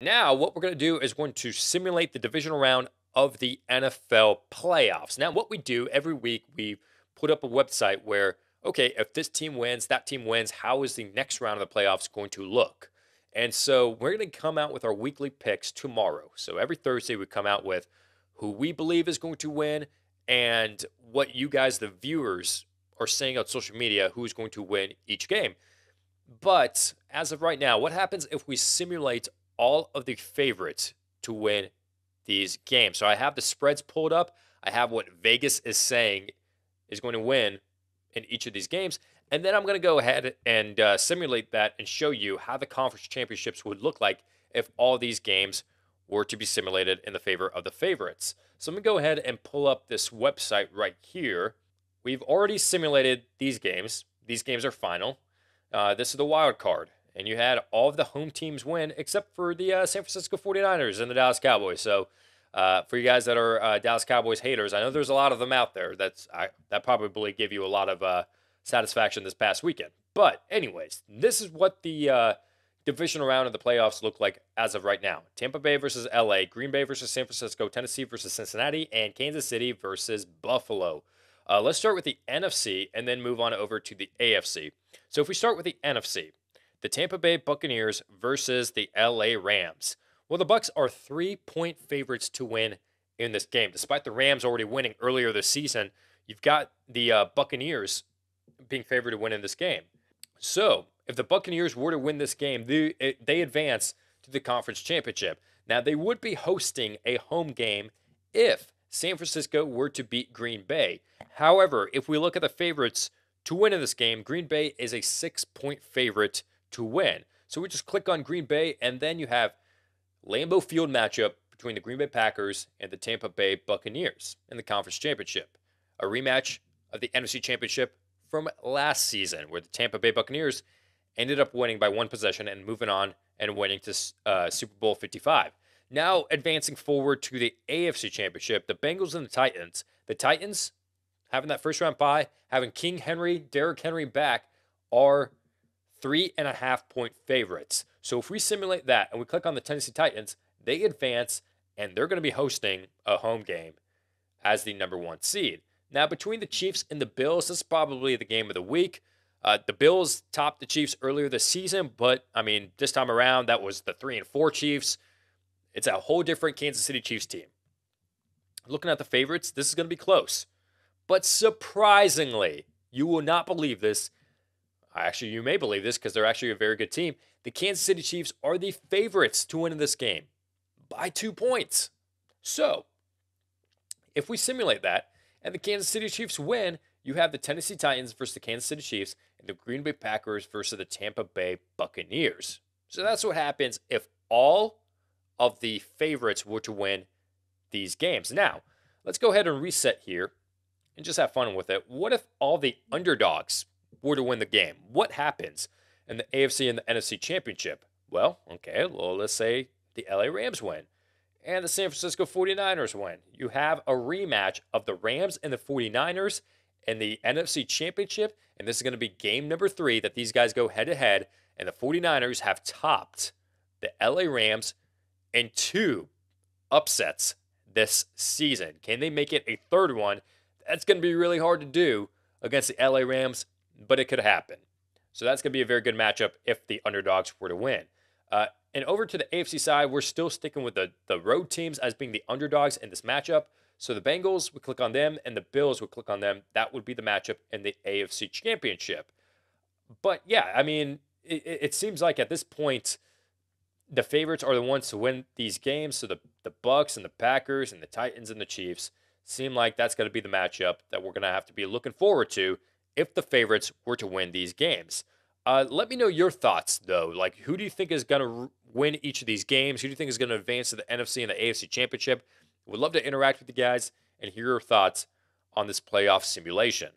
Now, what we're going to do is going to simulate the divisional round of the NFL playoffs. Now, what we do every week, we put up a website where, okay, if this team wins, that team wins, how is the next round of the playoffs going to look? And so we're going to come out with our weekly picks tomorrow. So every Thursday, we come out with who we believe is going to win and what you guys, the viewers, are saying on social media who's going to win each game. But as of right now, what happens if we simulate all of the favorites to win these games? So I have the spreads pulled up. I have what Vegas is saying is going to win in each of these games. And then I'm going to go ahead and simulate that and show you how the conference championships would look like if all these games were to be simulated in the favor of the favorites. So I'm going to go ahead and pull up this website right here. We've already simulated these games. These games are final. This is the wild card. And you had all of the home teams win except for the San Francisco 49ers and the Dallas Cowboys. So for you guys that are Dallas Cowboys haters, I know there's a lot of them out there. That probably gave you a lot of satisfaction this past weekend. But anyways, this is what the divisional round of the playoffs look like as of right now. Tampa Bay versus LA, Green Bay versus San Francisco, Tennessee versus Cincinnati, and Kansas City versus Buffalo. Let's start with the NFC and then move on over to the AFC. So if we start with the NFC, the Tampa Bay Buccaneers versus the LA Rams. Well, the Bucs are 3-point favorites to win in this game. Despite the Rams already winning earlier this season, you've got the Buccaneers being favored to win in this game. So if the Buccaneers were to win this game, they advance to the conference championship. Now, they would be hosting a home game if San Francisco were to beat Green Bay. However, if we look at the favorites to win in this game, Green Bay is a 6-point favorite to win. So we just click on Green Bay, and then you have Lambeau Field matchup between the Green Bay Packers and the Tampa Bay Buccaneers in the conference championship. A rematch of the NFC championship from last season, where the Tampa Bay Buccaneers ended up winning by 1 possession and moving on and winning to Super Bowl 55. Now advancing forward to the AFC championship, the Bengals and the Titans. The Titans, having that first round bye, having King Henry, Derrick Henry back, are 3.5-point favorites. So if we simulate that and we click on the Tennessee Titans, they advance and they're going to be hosting a home game as the #1 seed. Now between the Chiefs and the Bills, this is probably the game of the week. The Bills topped the Chiefs earlier this season, but I mean, this time around, that was the 3-4 Chiefs. It's a whole different Kansas City Chiefs team. Looking at the favorites, this is going to be close. But surprisingly, you will not believe this. Actually, you may believe this because they're actually a very good team. The Kansas City Chiefs are the favorites to win in this game by 2 points. So, if we simulate that and the Kansas City Chiefs win, you have the Tennessee Titans versus the Kansas City Chiefs and the Green Bay Packers versus the Tampa Bay Buccaneers. So that's what happens if all of the favorites were to win these games. Now, let's go ahead and reset here and just have fun with it. What if all the underdogs were to win the game? What happens in the AFC and the NFC championship? Well, okay, well, let's say the LA Rams win and the San Francisco 49ers win. You have a rematch of the Rams and the 49ers in the NFC championship, and this is going to be game #3 that these guys go head-to-head, and the 49ers have topped the LA Rams in 2 upsets this season. Can they make it a 3rd one? That's going to be really hard to do against the LA Rams, but it could happen. So that's going to be a very good matchup if the underdogs were to win. And over to the AFC side, we're still sticking with the road teams as being the underdogs in this matchup. So the Bengals, we click on them, and the Bills, we click on them. That would be the matchup in the AFC Championship. But yeah, I mean, it seems like at this point, the favorites are the ones to win these games. So the Bucs and the Packers and the Titans and the Chiefs seem like that's going to be the matchup that we're going to have to be looking forward to if the favorites were to win these games. Let me know your thoughts, though. Like, who do you think is going to win each of these games? Who do you think is going to advance to the NFC and the AFC Championship? We'd love to interact with you guys and hear your thoughts on this playoff simulation.